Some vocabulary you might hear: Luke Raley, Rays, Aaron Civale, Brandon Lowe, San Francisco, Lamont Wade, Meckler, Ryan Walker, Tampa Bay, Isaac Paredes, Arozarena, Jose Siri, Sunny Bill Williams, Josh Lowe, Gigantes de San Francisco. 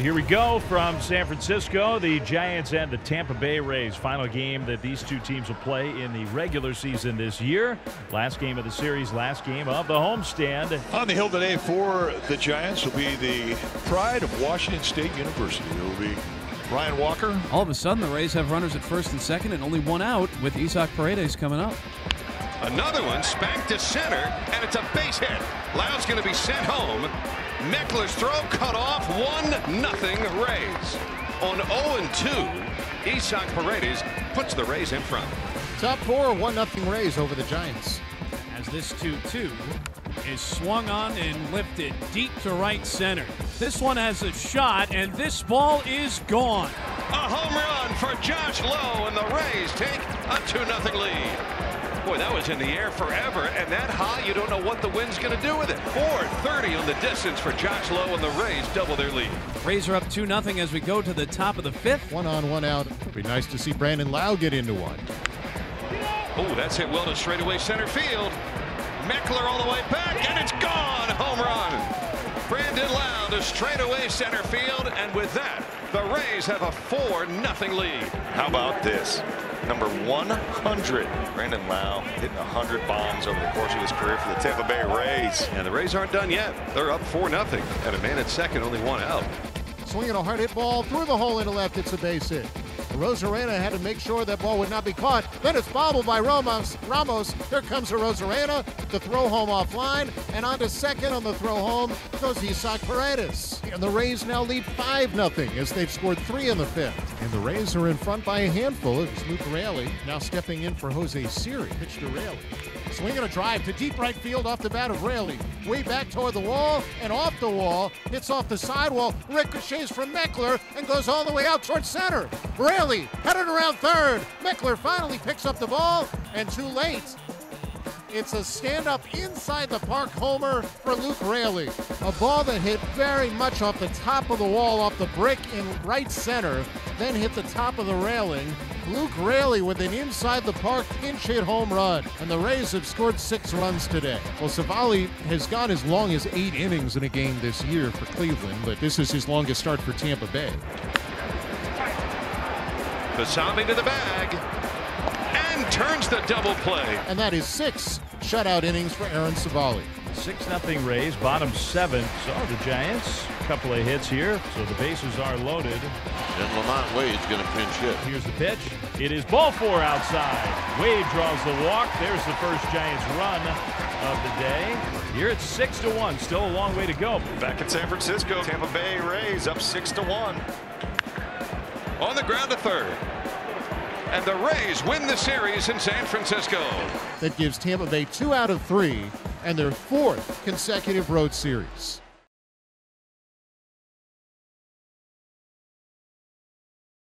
Here we go from San Francisco, the Giants and the Tampa Bay Rays. Final game that these two teams will play in the regular season this year. Last game of the series, last game of the homestand. On the hill today for the Giants will be the pride of Washington State University. It will be Ryan Walker. All of a sudden, the Rays have runners at first and second and only one out with Isaac Paredes coming up. Another one spanked to center, and it's a base hit. Lou's going to be sent home. Meckler's throw cut off. 1-0 Rays. On 0-2, Isaac Paredes puts the Rays in front. Top four, 1-0 Rays over the Giants. As this 2-2 is swung on and lifted deep to right center. This one has a shot, and this ball is gone. A home run for Josh Lowe, and the Rays take a 2-0 lead. Boy, that was in the air forever, and that high, you don't know what the wind's going to do with it. 430 on the distance for Josh Lowe, and the Rays double their lead. Rays are up 2-0 as we go to the top of the fifth. One on, one out. It'd be nice to see Brandon Lowe get into one. Oh, that's hit well to straightaway center field. Meckler all the way back, and it's gone. Home run. Brandon Lowe to straightaway center field, and with that, the Rays have a 4-0 lead. How about this? Number 100, Brandon Lowe hitting 100 bombs over the course of his career for the Tampa Bay Rays. And the Rays aren't done yet. They're up 4-0. And a man at second, only one out. Swinging a hard hit ball through the hole into left. It's a base hit. Arozarena had to make sure that ball would not be caught. Then it's bobbled by Ramos. Here comes Arozarena. The throw home offline. And on to second on the throw home goes Isaac Paredes. And the Rays now lead 5-0 as they've scored three in the fifth. And the Rays are in front by a handful. It's Luke Raley now stepping in for Jose Siri. Pitch to Raley. Swinging a drive to deep right field off the bat of Raley. Way back toward the wall and off the wall. Hits off the sidewall. Ricochets from Meckler and goes all the way out towards center. Raley headed around third. Meckler finally picks up the ball, and too late. It's a stand-up inside the park homer for Luke Raley. A ball that hit very much off the top of the wall, off the brick in right center, then hit the top of the railing. Luke Raley with an inside-the-park pinch-hit home run, and the Rays have scored 6 runs today. Well, Civale has gone as long as 8 innings in a game this year for Cleveland, but this is his longest start for Tampa Bay. Basami to the bag, and turns the double play. And that is 6 shutout innings for Aaron Civale. 6-0 Rays, bottom 7. So the Giants, a couple of hits here, so the bases are loaded. And Lamont Wade's going to pinch hit. Here's the pitch. It is ball 4 outside. Wade draws the walk. There's the first Giants run of the day. Here it's 6-1. Still a long way to go. Back in San Francisco, Tampa Bay Rays up 6-1. On the ground to third. And the Rays win the series in San Francisco. That gives Tampa Bay 2 out of 3. And their 4th consecutive road series.